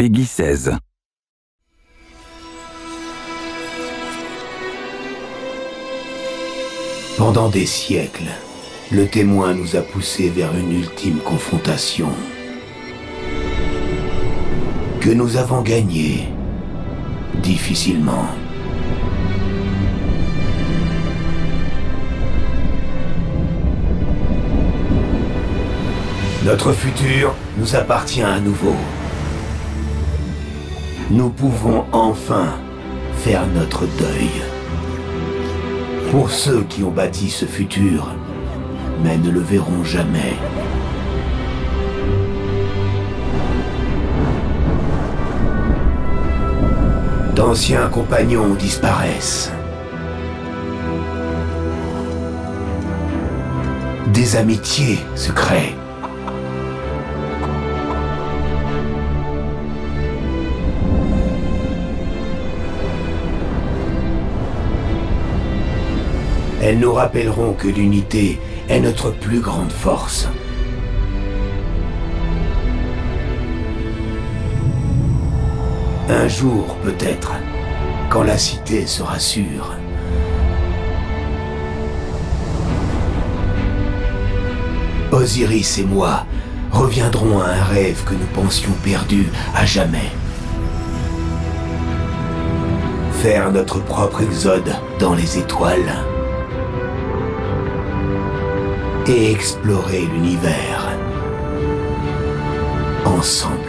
Peggy 16. Pendant des siècles, le témoin nous a poussés vers une ultime confrontation que nous avons gagnée difficilement. Notre futur nous appartient à nouveau. Nous pouvons enfin faire notre deuil. Pour ceux qui ont bâti ce futur, mais ne le verront jamais. D'anciens compagnons disparaissent. Des amitiés se créent. Elles nous rappelleront que l'unité est notre plus grande force. Un jour, peut-être, quand la cité sera sûre, Osiris et moi reviendrons à un rêve que nous pensions perdu à jamais. Faire notre propre exode dans les étoiles. Et explorer l'univers ensemble.